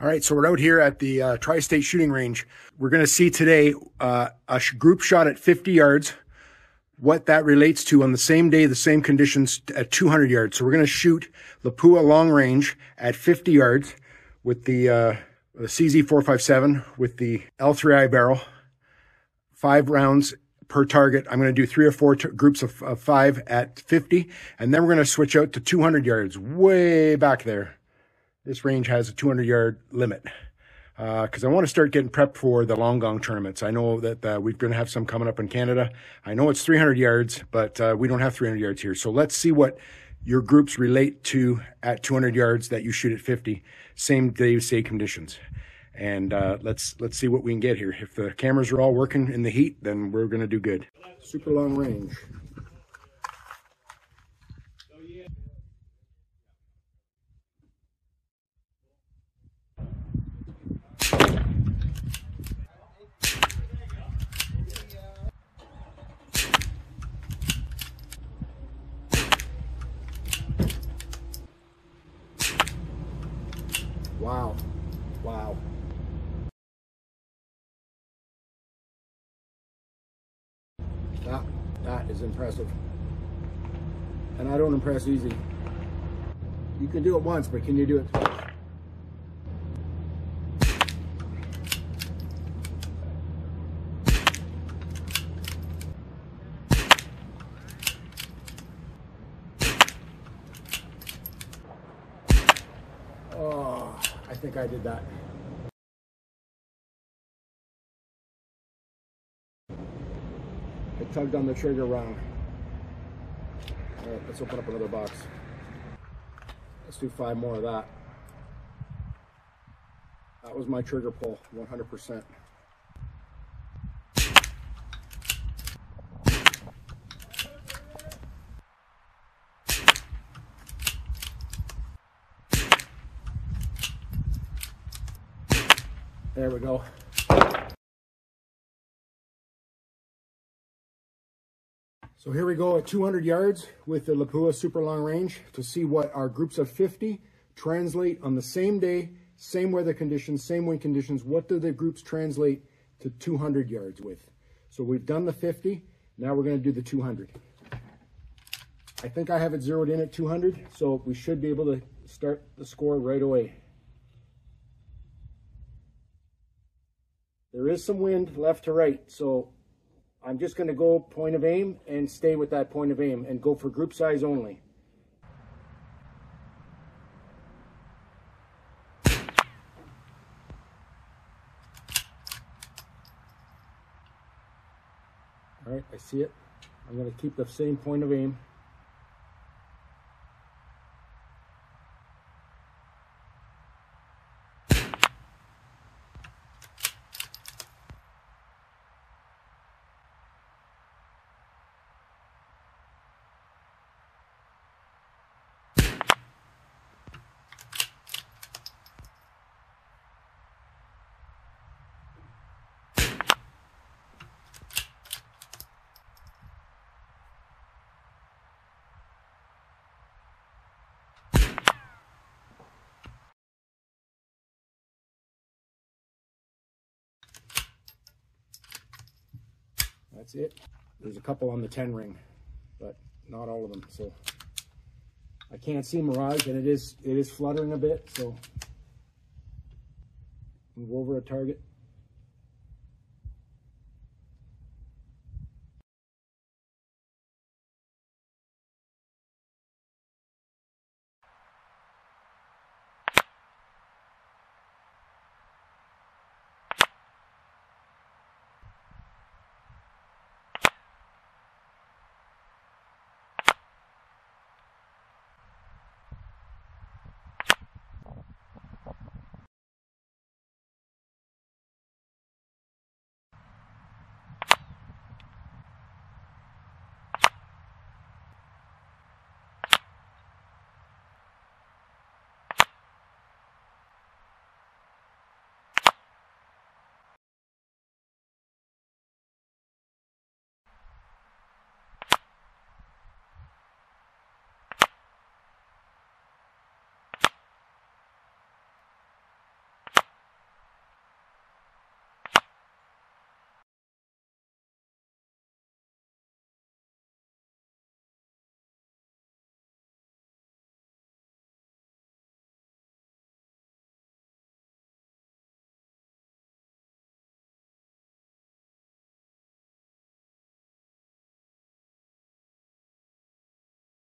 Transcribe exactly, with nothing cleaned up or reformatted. All right, so we're out here at the uh, Tri-State Shooting Range. We're going to see today uh, a sh group shot at fifty yards, what that relates to on the same day, the same conditions at two hundred yards. So we're going to shoot Lapua Long Range at fifty yards with the, uh, the C Z four fifty-seven with the L three i barrel, five rounds per target. I'm going to do three or four groups of, of five at fifty, and then we're going to switch out to two hundred yards way back there. This range has a two hundred yard limit because uh, I want to start getting prepped for the Long Gong tournaments. I know that uh, we're going to have some coming up in Canada. I know it's three hundred yards, but uh, we don't have three hundred yards here. So let's see what your groups relate to at two hundred yards that you shoot at fifty, same day, same conditions. And uh, let's let's see what we can get here. If the cameras are all working in the heat, then we're going to do good. Super long range. Wow. Wow. That, that is impressive. And I don't impress easy. You can do it once, but can you do it twice? Oh, I think I did that. I tugged on the trigger wrong. All right, let's open up another box. Let's do five more of that. That was my trigger pull, one hundred percent. There we go. So here we go at two hundred yards with the Lapua Super Long Range to see what our groups of fifty translate on the same day, same weather conditions, same wind conditions. What do the groups translate to two hundred yards with? So we've done the fifty. Now we're going to do the two hundred. I think I have it zeroed in at two hundred, so we should be able to start the score right away. There is some wind left to right, so I'm just going to go point of aim and stay with that point of aim and go for group size only. All right, I see it. I'm going to keep the same point of aim. That's it. There's a couple on the ten ring, but not all of them. So I can't see Mirage, and it is it is fluttering a bit. So move over a target.